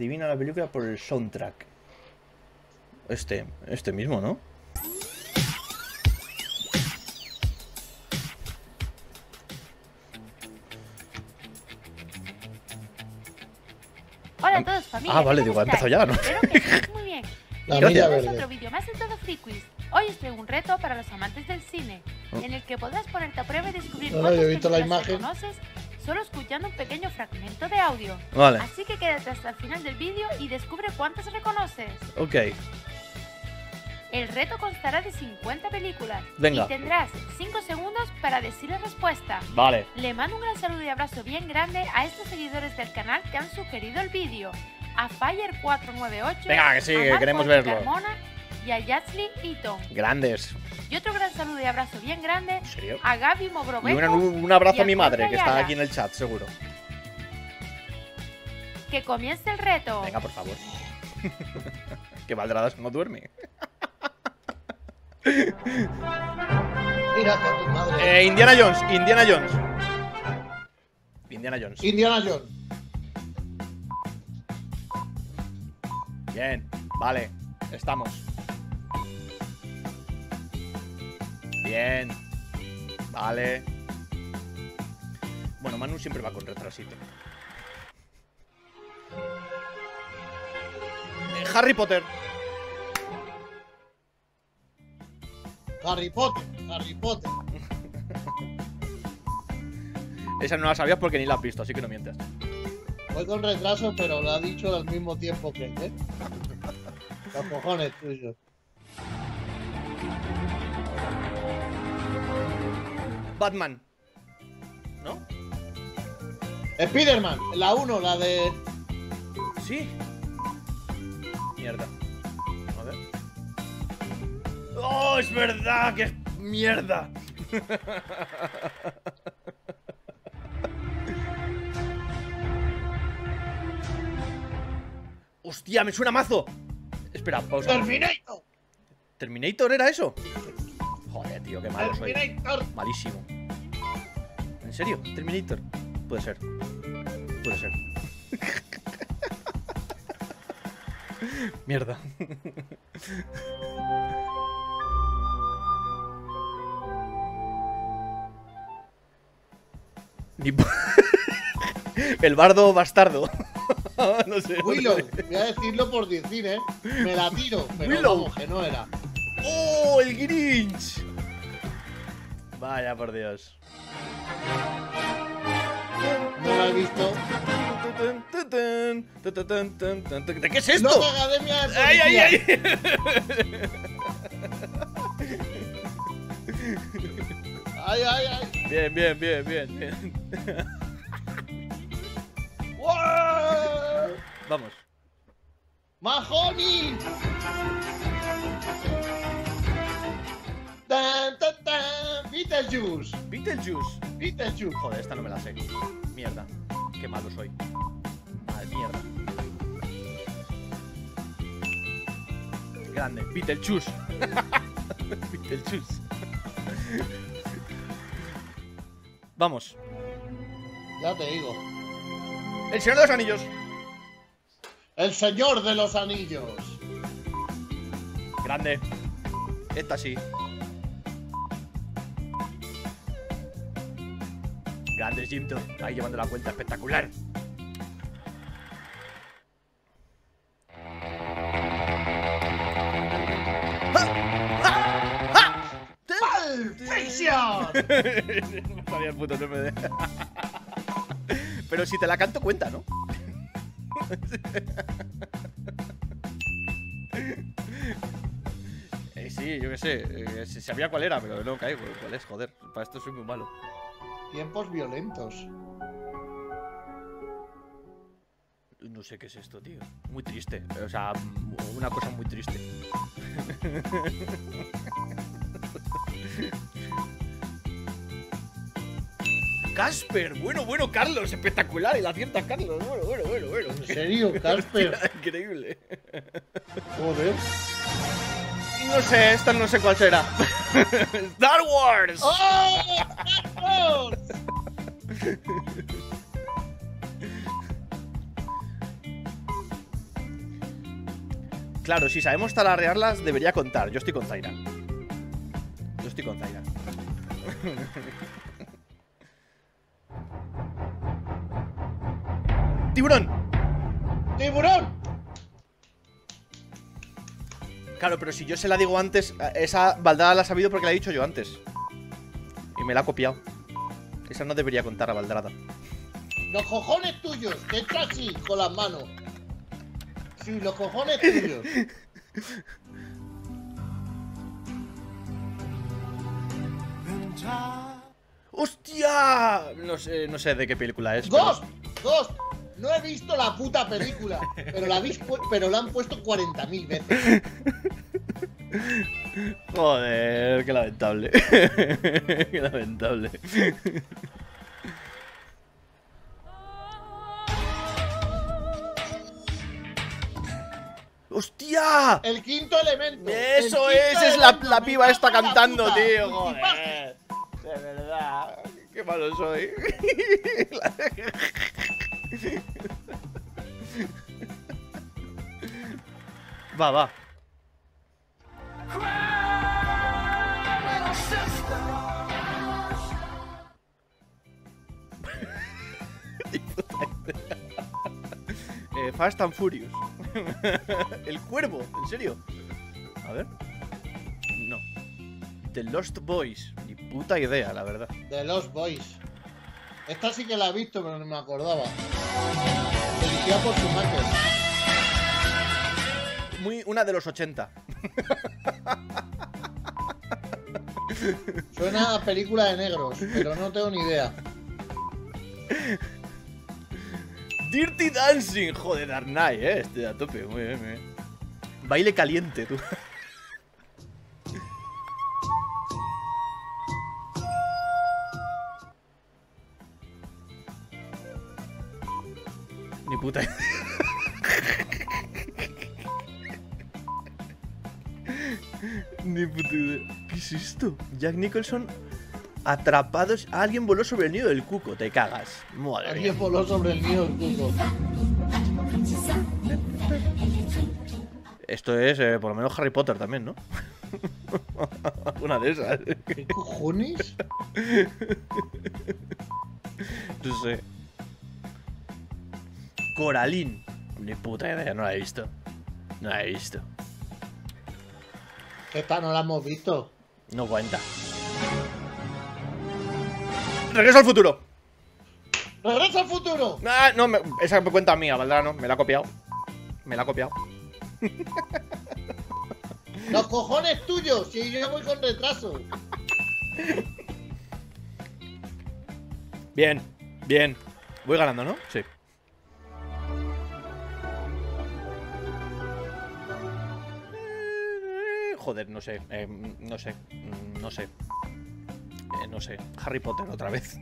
Adivina la película por el soundtrack. Este mismo, ¿no? Hola a todos, familia. Ah, vale, digo, ha empezado ya, ¿no? Espero que estéis muy bien. La milla verde. Otro vídeo más de Todo Freaky. Hoy os traigo un reto para los amantes del cine, en el que podrás ponerte a prueba y descubrir cuántas películas conoces solo escuchando un pequeño fragmento de audio. Vale. Así que quédate hasta el final del vídeo y descubre cuántas reconoces. Ok. El reto constará de 50 películas. Venga. Y tendrás 5 segundos para decir la respuesta. Vale. Le mando un gran saludo y abrazo bien grande a estos seguidores del canal que han sugerido el vídeo. A Fire498. Venga, que sí, que queremos verlo. Carmona, y a Yaslin Tom. Grandes. Y otro gran saludo y abrazo bien grande. ¿En serio? A Gaby Mogrovejo. Y un abrazo a mi madre, que está aquí en el chat, seguro. Que comience el reto. Venga, por favor. Que Valdradas no duerme. Mira a tu madre. Indiana Jones, Indiana Jones. Indiana Jones. Indiana Jones. Bien, vale, estamos. Bien. Vale. Bueno, Manu siempre va con retrasito. Harry Potter. Harry Potter. Harry Potter. Esa no la sabías porque ni la has visto, así que no mientas. Voy con retraso, pero lo ha dicho al mismo tiempo que, ¿eh? Los cojones tuyos. Batman, ¿no? Spider-Man, la 1, la de... Sí. Mierda. A ver. ¡Oh, es verdad! ¡Qué mierda! ¡Hostia, me suena mazo! Espera, pausa. ¡Terminator! ¿Terminator era eso? Joder, tío, qué malo soy. Malísimo. ¿En serio? ¿Terminator? Puede ser. Puede ser. Mierda. El bardo bastardo. No sé. Willow, voy a decirlo por decir, ¿eh? Me la tiro, pero Willow. Vamos, que no era. ¡Oh, el Grinch! Vaya, por Dios. No lo he visto. ¿De qué es esto? ¡No, academia! ¡Ay, ay, ay! ¡Ay, ay, ay! Bien, bien, bien, bien, bien. Vamos. ¡Mahoney! Tan, tan, tan. Beetlejuice. Beetlejuice. Beetlejuice. Joder, esta no me la sé. Mierda. Qué malo soy. Madre mierda. Grande. Beetlejuice. Beetlejuice. Vamos. Ya te digo. El señor de los anillos. El señor de los anillos. Grande. Esta sí. Grande Jim Tom, ahí llevando la cuenta espectacular. No sabía el puto TMD. Pero si te la canto cuenta, ¿no? Sí, yo qué sé. Sabía cuál era, pero no caigo. ¿Cuál es? Joder, para esto soy muy malo. Tiempos violentos. No sé qué es esto, tío. Muy triste. O sea, una cosa muy triste. Casper. Bueno, Carlos. Espectacular. Y la acierta Carlos. Bueno. ¿En serio, Casper? Increíble. Joder. No sé, esta no sé cuál será. ¡Star Wars! ¡Oh! ¡Star Wars! Claro, si sabemos talarearlas, debería contar. Yo estoy con Zaira. Yo estoy con Zaira. ¡Tiburón! ¡Tiburón! Claro, pero si yo se la digo antes, esa Valdara la ha sabido porque la he dicho yo antes. Y me la ha copiado. Esa no debería contar a Valdrada. Los cojones tuyos, que está así, con las manos. Sí, los cojones tuyos. ¡Hostia! No sé de qué película es. ¡Ghost! Pero... ¡Ghost! No he visto la puta película, pero la han puesto 40.000 veces. Joder, qué lamentable. Qué lamentable. ¡Hostia! El quinto elemento. Eso es la piba esta cantando, tío. Joder. De verdad. Qué malo soy. Va, va. Fast and Furious. El cuervo, en serio. A ver. No. The Lost Boys. Ni puta idea, la verdad. The Lost Boys. Esta sí que la he visto, pero no me acordaba. Dirigida por su madre. Muy una de los 80. Suena a película de negros, pero no tengo ni idea. Dirty Dancing, joder, Dark Knight, este a tope, muy bien, muy bien. Baile caliente, tú. Ni puta. Ni puta idea. ¿Qué es esto? Jack Nicholson. Atrapados. Alguien voló sobre el nido del cuco. Te cagas. Madre. Alguien voló sobre el nido del cuco. Esto es, por lo menos, Harry Potter también, ¿no? Una de esas. ¿Qué cojones? No sé. Coraline. Ni puta idea, no la he visto. No la he visto. Esta no la hemos visto. No cuenta. ¡Regreso al futuro! ¡Regreso al futuro! Ah, no, esa me cuenta mía, Valdara, no. Me la ha copiado. Me la ha copiado. ¡Los cojones tuyos! Si yo voy con retraso. Bien, bien. Voy ganando, ¿no? Sí. Joder, no sé. No sé. No sé. No sé, Harry Potter otra vez.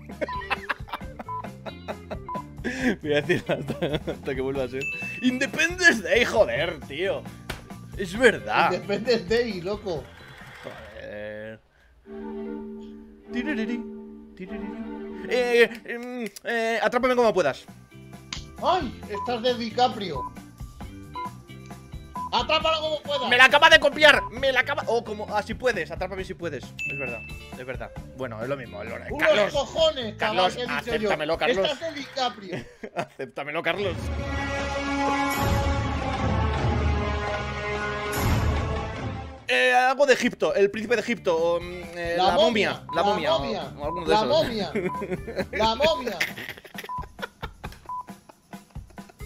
Voy a decir hasta que vuelva a ser. Independence Day, joder, tío. Es verdad. Independence Day, loco. Joder. Atrápame como puedas. ¡Ay! Estás de DiCaprio. ¡Atrápalo como puedas! ¡Me la acaba de copiar! ¡Me la acaba! ¡Oh, como! ¡Ah, si puedes! ¡Atrápame si puedes! Es verdad, es verdad. Bueno, es lo mismo. Es lo... ¡Unos Carlos, cojones, Carlos! He dicho ¡acéptamelo, yo. Carlos! ¡Estás de DiCaprio! ¡Acéptamelo, Carlos! Algo de Egipto. El príncipe de Egipto. O, la momia. La momia. La momia. La momia.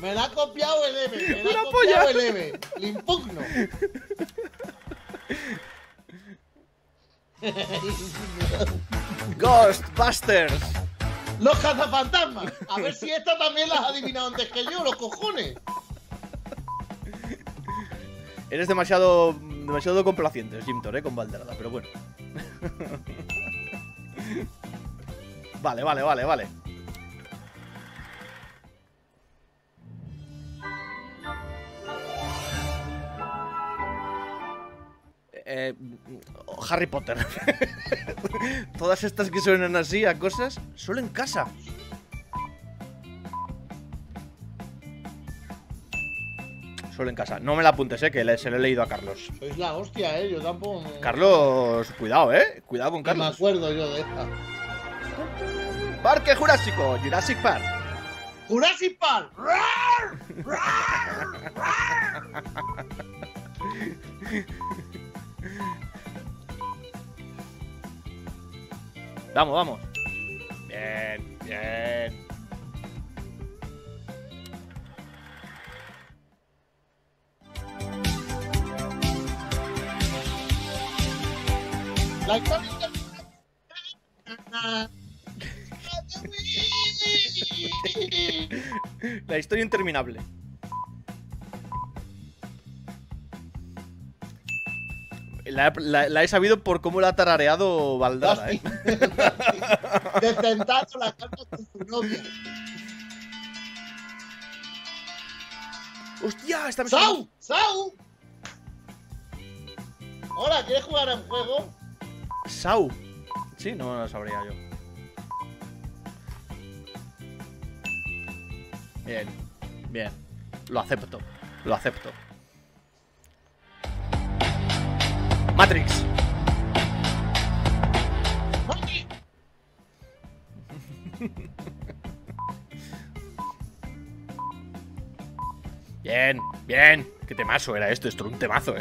Me la ha copiado el M, me la ha copiado el M. Le impugno. Ghostbusters. Los cazafantasmas. A ver si esta también las has adivinado antes que yo, los cojones. Eres demasiado complaciente, Jim Tor, con Valderada, pero bueno. Vale, vale, vale, vale. Harry Potter. Todas estas que suenan así a cosas, solo en casa. solo en casa. No me la apuntes, que se lo he leído a Carlos. Sois la hostia, yo tampoco... Carlos, cuidado, cuidado con Carlos. No me acuerdo yo de esta. Parque Jurásico, Jurassic Park. ¡Jurassic Park! ¡Rar! ¡Rar! ¡Rar! Vamos, vamos. Bien, bien. La historia interminable. La he sabido por cómo la ha tarareado Valdara, De tentazo la carta con su novia. ¡Hostia! Esta me... ¡Sau! ¡Sau! Hola, ¿quieres jugar a un juego? ¿Sau? Sí, no lo sabría yo. Bien, bien. Lo acepto, lo acepto. Matrix. Bien, bien. Qué temazo era esto. Esto era un temazo,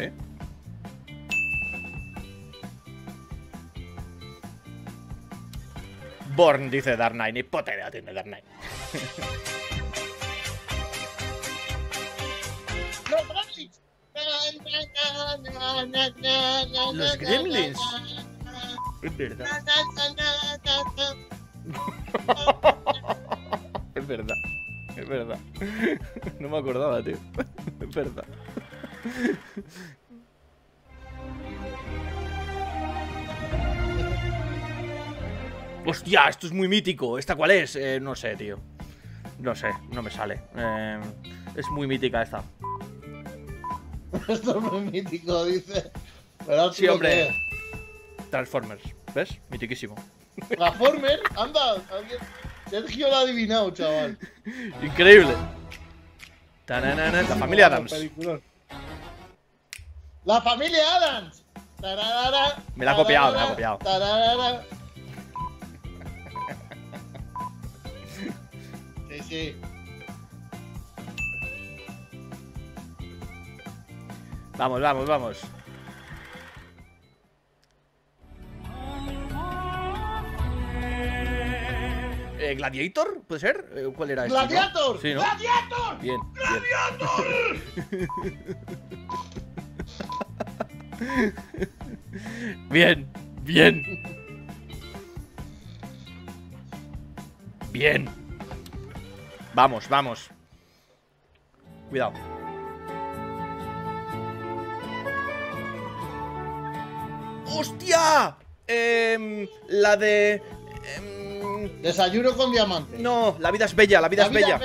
Born, dice Dark Knight. Ni puta idea tiene Dark Knight. Los gremlins. Es verdad. Es verdad. Es verdad. No me acordaba, tío. Es verdad. Hostia, esto es muy mítico. ¿Esta cuál es? No sé, tío. No sé, no me sale. Es muy mítica esta. Esto es muy mítico, dice. Pero sí, hombre. Transformers, ¿ves? Mitiquísimo. Transformers, anda. Sergio lo ha adivinado, chaval. Increíble. Tananana. La familia Adams. La familia Adams. Me la ha copiado, me la ha copiado. Sí, sí. Vamos, vamos, vamos. ¿Gladiator? ¿Puede ser? ¿Cuál era? ¡Gladiator! Este, ¿no? Sí, ¿no? ¡Gladiator! Bien, ¡Gladiator! Bien, bien. Bien. Vamos, vamos. Cuidado. ¡Hostia! La de... Desayuno con diamante. No, la vida es bella, la vida, es bella.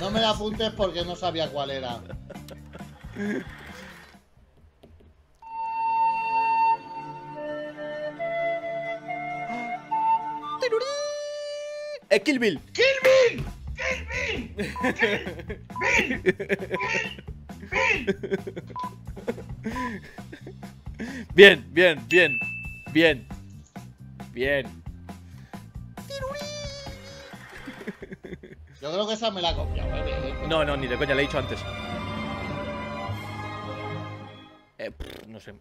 No me la apuntes porque no sabía cuál era. Kill Bill. ¡Kill Bill! ¡Kill Bill! ¡Kill Bill! ¡Kill Bill! Bien, bien, bien. Bien. Bien. Yo creo que esa me la ha copiado. No, no, ni de coña, la he dicho antes. No sé.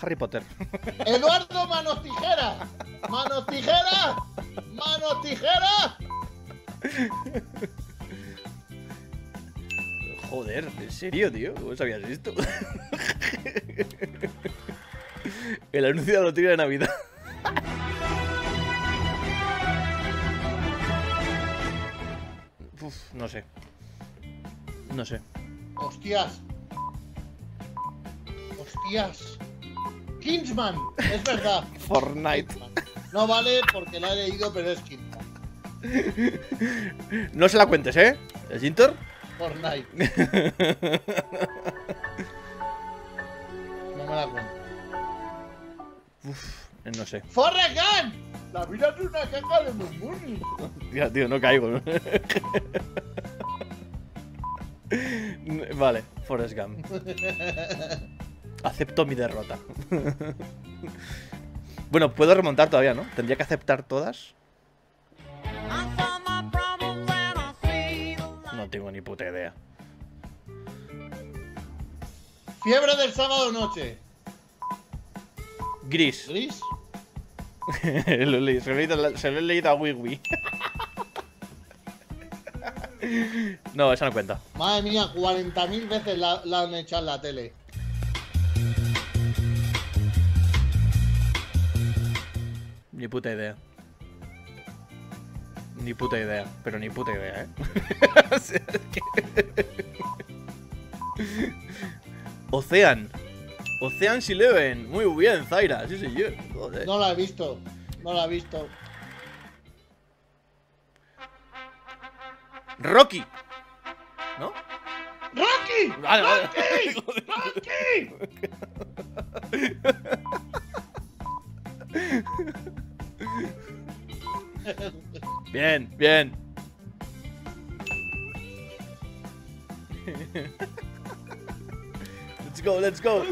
Harry Potter. ¡Eduardo Manos Tijeras! ¡Manos Tijeras! ¡Manos Tijeras! Joder, ¿en serio, tío? ¿Cómo sabías esto? El anuncio de la lotería de Navidad. Uf, no sé. No sé. Hostias. Hostias. Kingsman, es verdad. Fortnite. Kingsman. No vale porque la he leído, pero es Kingsman. No se la cuentes, ¿El Jintor? Fortnite. No me la cuento. Uff, No sé. ¡Forrest Gump! ¡La vida es una caca de murmullo! Hostia, tío, no caigo, ¿no? Vale, Forrest Gump. Acepto mi derrota. Bueno, puedo remontar todavía, ¿no? Tendría que aceptar todas. No tengo ni puta idea. Fiebre del sábado noche. Gris. ¿Gris? Se lo he leído a Wiwi. No, esa no cuenta. Madre mía, 40.000 veces la han echado en la tele. Ni puta idea. Ni puta idea. Pero ni puta idea, ¿eh? O sea, que... Ocean si le ven. Muy bien, Zaira. Sí, señor. Joder. No la he visto. No la he visto. Rocky. ¿No? ¡Rocky! Vale, ¡Rocky! ¡Rocky! Bien, bien. Let's go, let's go.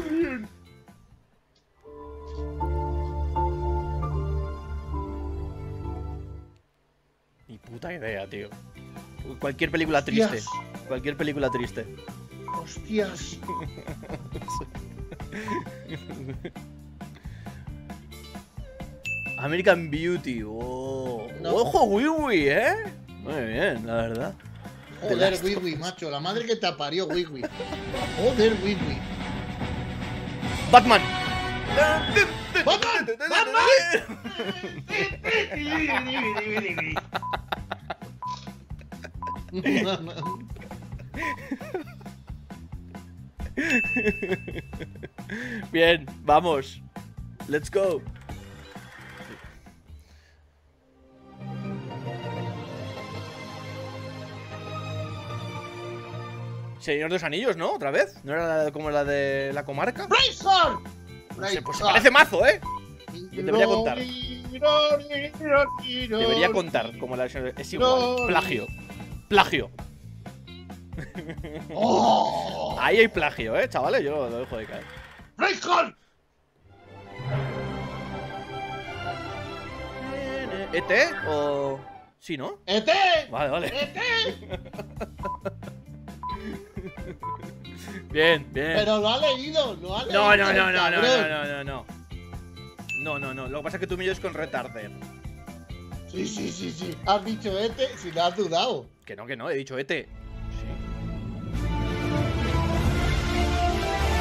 Ni puta idea, tío. Cualquier película Hostias. Triste. Cualquier película triste. Hostias. American Beauty, oh. No. Ojo, Wiwi, ¿eh? Muy bien, la verdad. Joder, Wiwi, macho, la madre que te parió, Wiwi. Joder, Wiwi. Batman. Batman. Batman. Bien, vamos. Let's go. Señor de los anillos, ¿no? ¿Otra vez? ¿No era como la de la comarca? ¡Braveheart! No sé, pues se parece mazo, ¿eh? Yo debería contar. Debería contar como la de... Es igual. Plagio. Plagio. Oh. Ahí hay plagio, ¿eh, chavales? Yo lo dejo de caer. ¡Braveheart! ¿E.T. o...? Sí, ¿no? ¡E.T.! Vale, vale. ¡E.T.! Bien, bien. Pero lo ha leído, lo ha leído. No. Lo que pasa es que tú me llevas con retarder. Sí. Has dicho Ete si lo has dudado. Que no, he dicho Ete. Sí.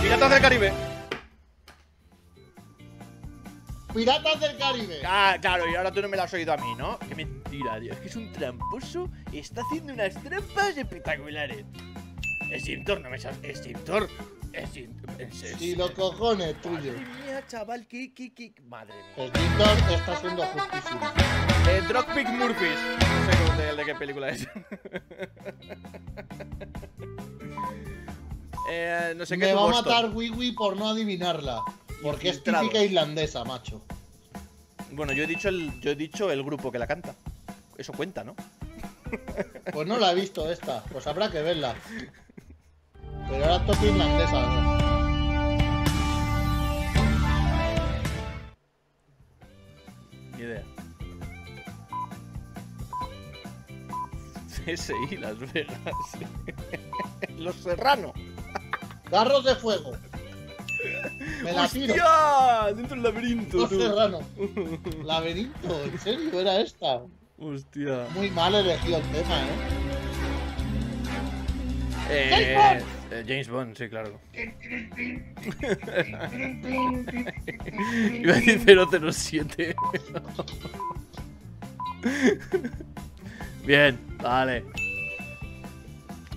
Piratas del Caribe. Piratas del Caribe. Ah, claro, y ahora tú no me lo has oído a mí, ¿no? Qué mentira, tío. Es que es un tramposo y está haciendo unas trampas espectaculares. Extintor, no me sabes. Extintor. Y los cojones tuyos. Madre mía, chaval, que. Madre mía. Extintor está siendo justísimo. Dropkick Murphys. No sé de qué película es. No sé qué. Me va a matar Wiwi por no adivinarla. Porque es típica irlandesa, macho. Bueno, yo he dicho el grupo que la canta. Eso cuenta, ¿no? Pues no la he visto esta. Pues habrá que verla. Pero ahora toca irlandesa, ¿no? Ni idea. CSI Las Vegas. Los serranos. Garros de fuego. Me la tiro. ¡Hostia! Dentro del laberinto. Los serranos. Laberinto, ¿en serio era esta? Hostia. Muy mal elegido el tema, ¿eh? ¡James Bond! James Bond, sí, claro. Iba a decir 007. Bien, vale.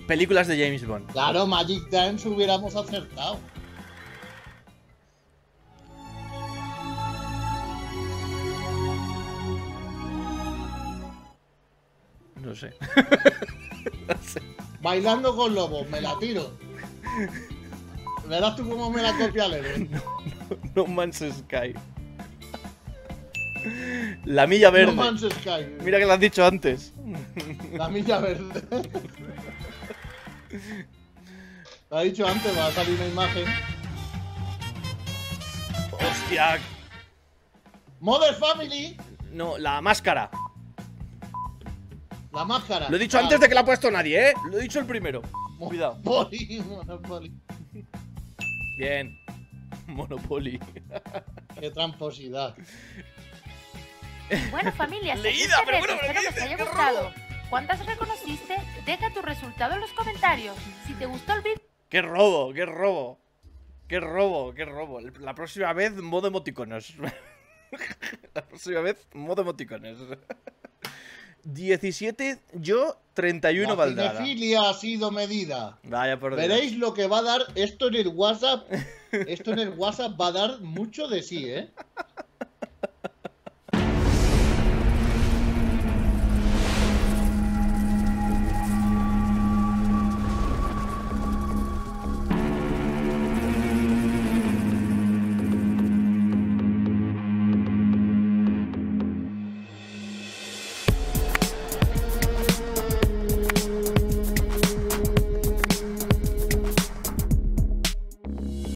Películas de James Bond. Claro, Magic Dance hubiéramos acertado. No sé. Bailando con lobos, me la tiro. Verás tú cómo me la copia Lele. No, No Man's Sky. La milla verde. No Man's Sky. Mira que lo has dicho antes. La milla verde. Lo ha dicho antes, va a salir una imagen. ¡Hostia! ¡Mother Family! No, la máscara. La máscara. Lo he dicho antes de que la ha puesto nadie, ¿eh? Lo he dicho el primero. Cuidado. Monopoly. Monopoly. Bien. Monopoly. Qué tramposidad. Bueno, familia, leída, pero bueno, espero que os haya gustado. ¿Cuántas reconociste? Deja tu resultado en los comentarios. Si te gustó el vídeo. ¡Qué robo! ¡Qué robo! ¡Qué robo! ¡Qué robo! La próxima vez, modo emoticonos. La próxima vez, modo emoticones. 17, yo 31 la Valdara. La cinefilia ha sido medida. Vaya por Dios. Veréis lo que va a dar esto en el WhatsApp. Esto en el WhatsApp va a dar mucho de sí, ¿eh?